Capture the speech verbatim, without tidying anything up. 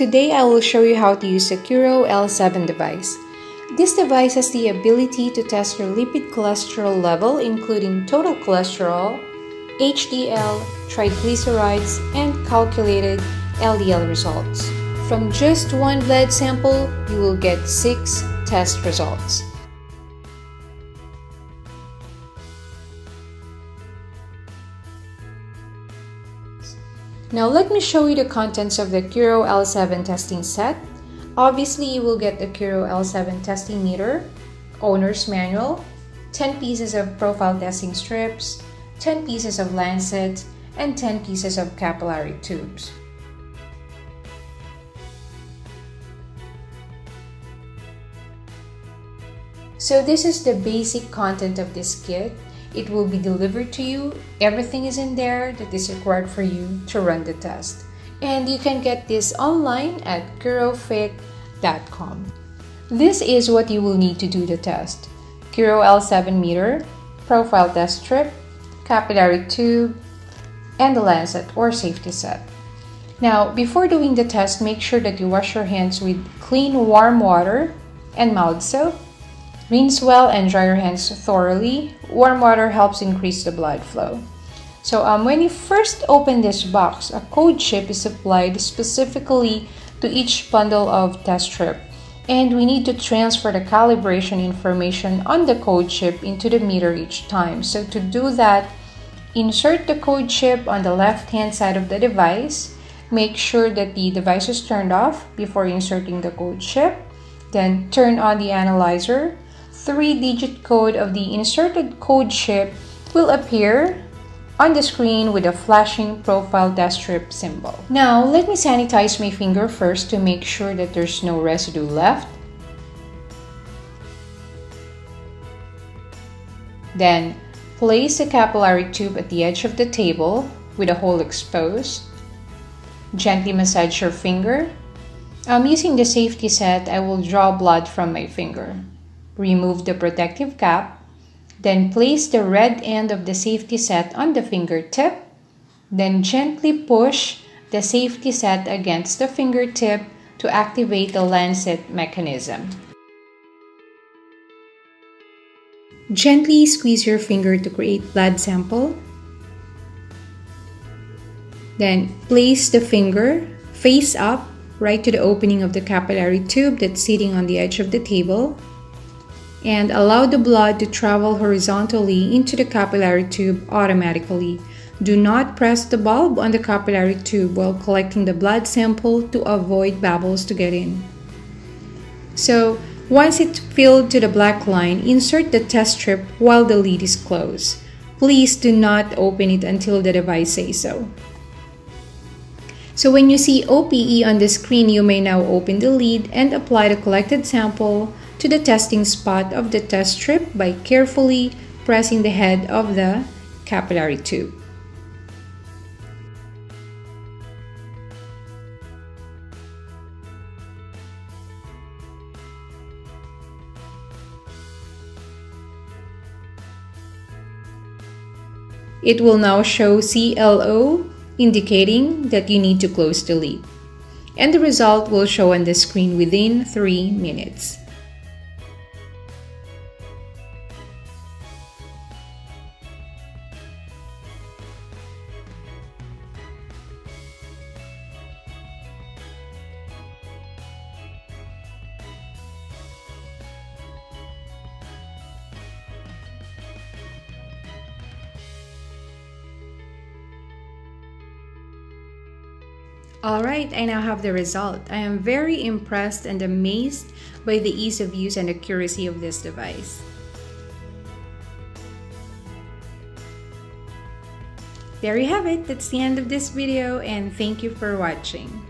Today I will show you how to use the Curo L seven device. This device has the ability to test your lipid cholesterol level, including total cholesterol, H D L, triglycerides, and calculated L D L results. From just one blood sample, you will get six test results. Now let me show you the contents of the Curo L seven testing set. Obviously, you will get the Curo L seven testing meter, owner's manual, ten pieces of profile testing strips, ten pieces of lancet, and ten pieces of capillary tubes. So this is the basic content of this kit. It will be delivered to you. Everything is in there that is required for you to run the test. And you can get this online at curofit dot com. This is what you will need to do the test: Curo L seven meter, profile test strip, capillary tube, and the lancet or safety set. Now, before doing the test, make sure that you wash your hands with clean warm water and mild soap. Rinse well and dry your hands thoroughly. Warm water helps increase the blood flow. So um, when you first open this box, a code chip is applied specifically to each bundle of test strip. And we need to transfer the calibration information on the code chip into the meter each time. So to do that, insert the code chip on the left-hand side of the device. Make sure that the device is turned off before inserting the code chip. Then turn on the analyzer. Three-digit code of the inserted code chip will appear on the screen with a flashing profile test strip symbol. Now, let me sanitize my finger first to make sure that there's no residue left. Then, place the capillary tube at the edge of the table with a hole exposed. Gently massage your finger. I'm using the safety set. I will draw blood from my finger. Remove the protective cap, then place the red end of the safety set on the fingertip, then gently push the safety set against the fingertip to activate the lancet mechanism. Gently squeeze your finger to create blood sample, then place the finger face up right to the opening of the capillary tube that's sitting on the edge of the table, and allow the blood to travel horizontally into the capillary tube automatically. Do not press the bulb on the capillary tube while collecting the blood sample to avoid bubbles to get in. So, once it's filled to the black line, insert the test strip while the lid is closed. Please do not open it until the device says so. So when you see O P E on the screen, you may now open the lid and apply the collected sample to the testing spot of the test strip by carefully pressing the head of the capillary tube. It will now show C L O, indicating that you need to close the lid. And the result will show on the screen within three minutes. Alright, I now have the result. I am very impressed and amazed by the ease of use and accuracy of this device. There you have it. That's the end of this video, and thank you for watching.